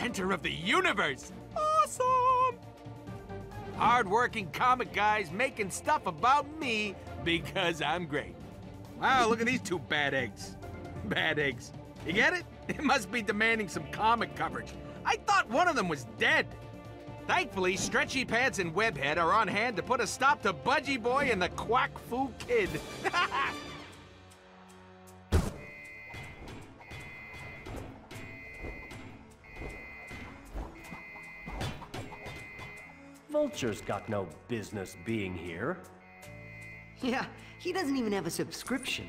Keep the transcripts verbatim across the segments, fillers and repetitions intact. center of the universe. Awesome! Hard-working comic guys making stuff about me because I'm great. Wow, look at these two bad eggs. Bad eggs. You get it? It must be demanding some comic coverage. I thought one of them was dead. Thankfully, Stretchy Pants and Webhead are on hand to put a stop to Budgie Boy and the Quack Foo Kid. Vulture's got no business being here. Yeah, he doesn't even have a subscription.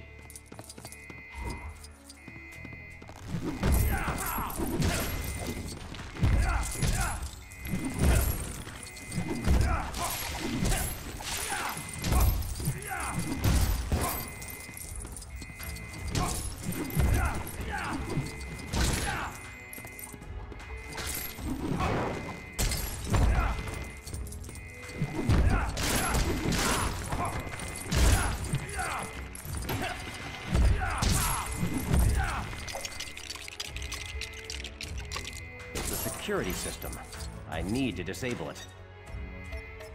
Security system. I need to disable it.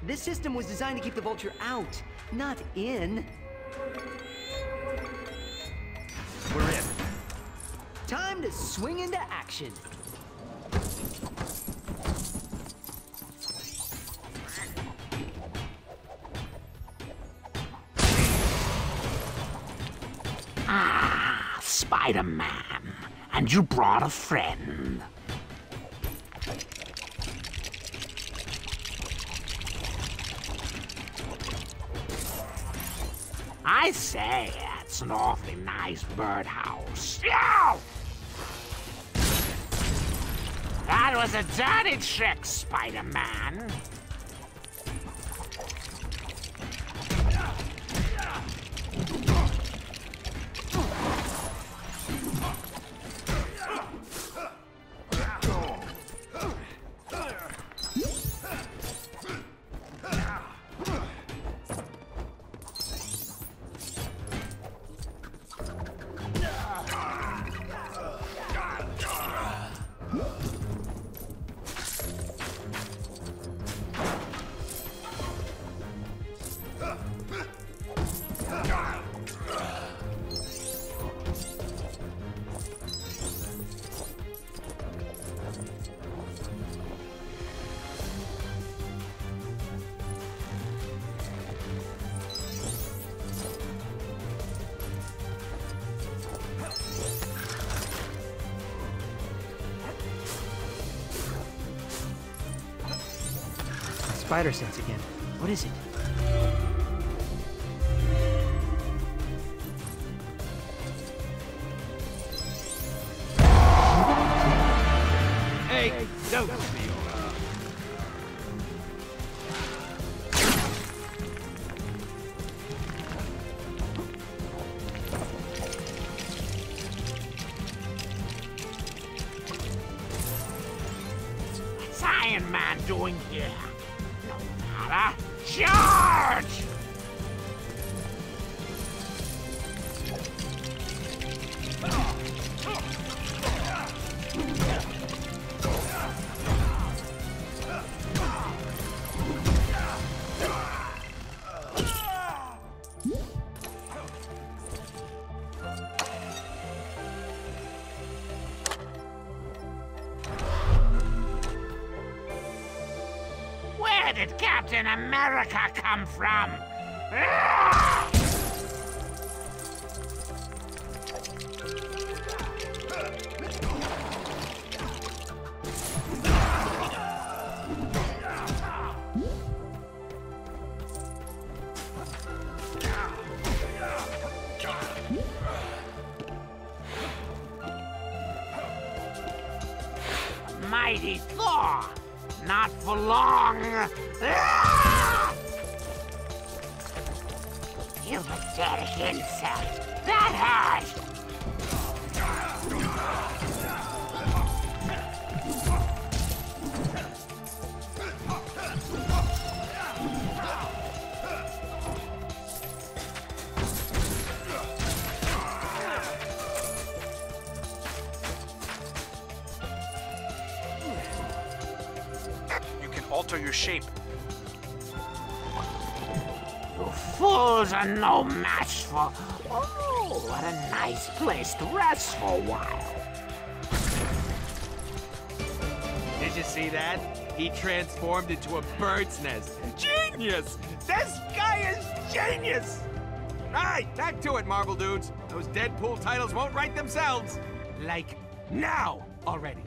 This system was designed to keep the Vulture out, not in. We're in. Time to swing into action. Ah, Spider-Man. And you brought a friend. I say, it's an awfully nice birdhouse. Yow! That was a dirty trick, Spider-Man. Spider sense again. What is it? Hey, hey don't no. What's Iron Man doing here? Charge! Where did Captain America come from? Ah! Mighty Thor! Not for long! Ah! You pathetic insect! That hurt! alter your shape. You fools are no match for... Oh, what a nice place to rest for a while. Did you see that? He transformed into a bird's nest. Genius! This guy is genius! Aye, back to it, Marvel dudes. Those Deadpool titles won't write themselves. Like, now already.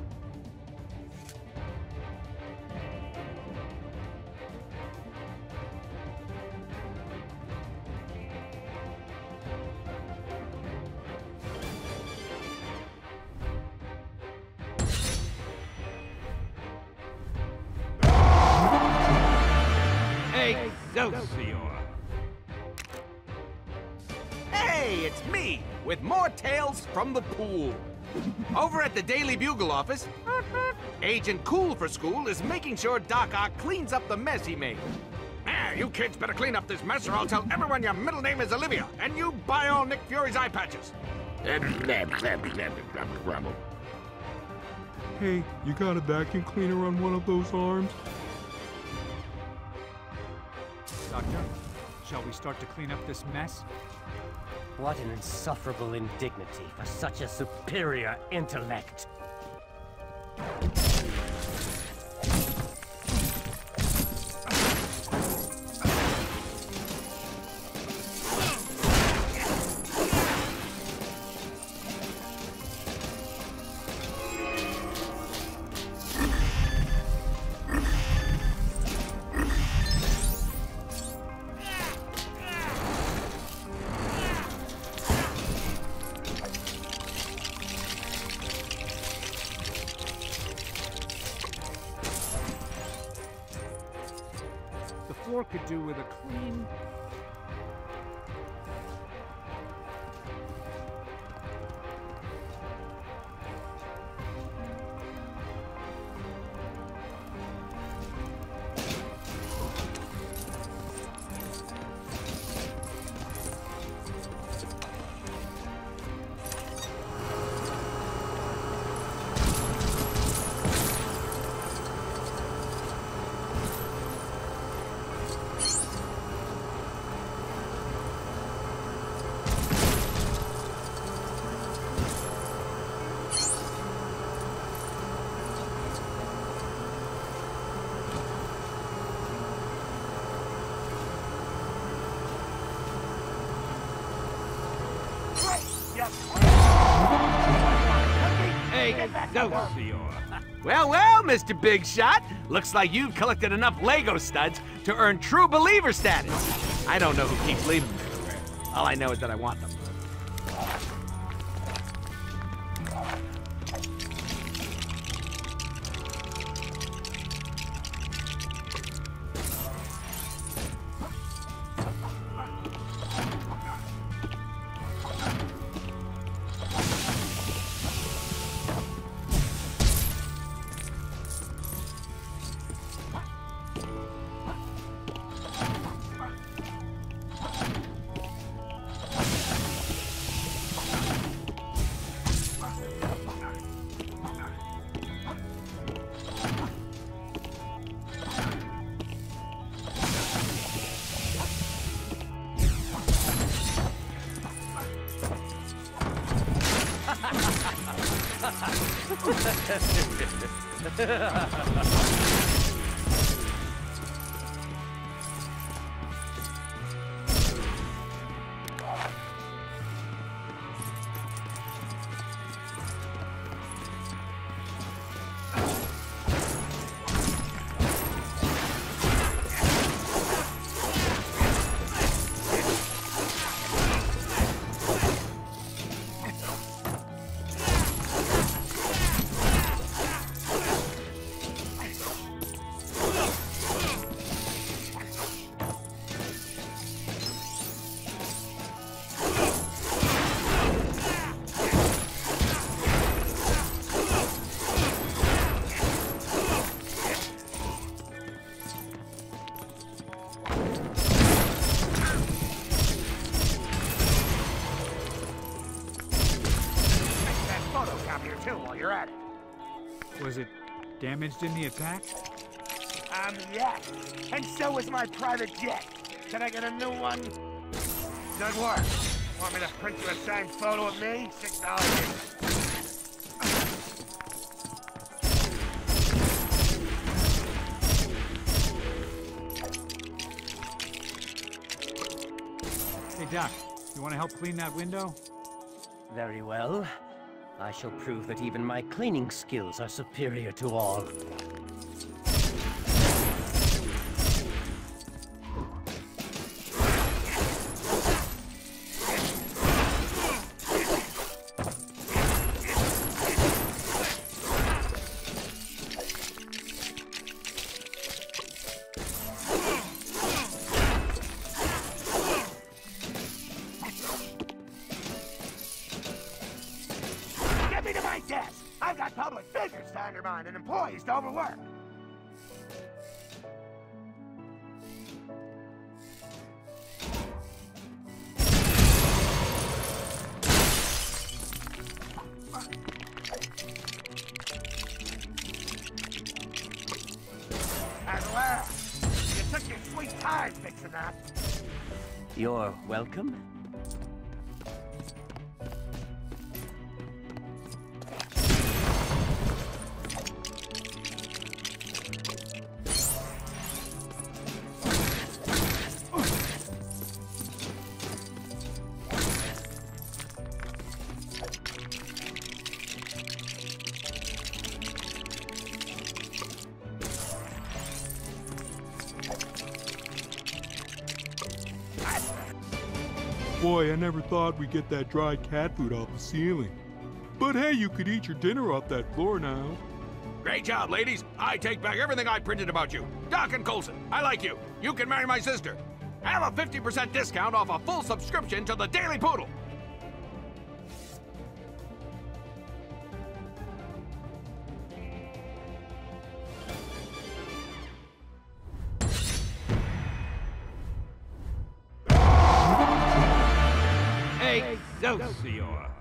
Hey, it's me, with more tales from the pool. Over at the Daily Bugle office, Agent Cool for School is making sure Doc Ock cleans up the mess he made. Ah, you kids better clean up this mess or I'll tell everyone your middle name is Olivia, and you buy all Nick Fury's eye patches. Hey, you got a vacuum cleaner on one of those arms? Doctor, shall we start to clean up this mess? What an insufferable indignity for such a superior intellect. Could do with a clean. No, well, well, Mister Big Shot, looks like you've collected enough LEGO studs to earn true believer status. I don't know who keeps leaving them everywhere. All I know is that I want them. Damaged in the attack? I'm Yak, and so is my private jet. Can I get a new one? Good work. Want me to print you a signed photo of me? Six dollars. Doc, you want to help clean that window? Very well. I shall prove that even my cleaning skills are superior to all. And employees to overwork. As well, you took your sweet time fixing that. You're welcome. Boy, I never thought we'd get that dried cat food off the ceiling. But hey, you could eat your dinner off that floor now. Great job, ladies. I take back everything I printed about you. Doc and Coulson, I like you. You can marry my sister. Have a fifty percent discount off a full subscription to the Daily Poodle. Excelsior!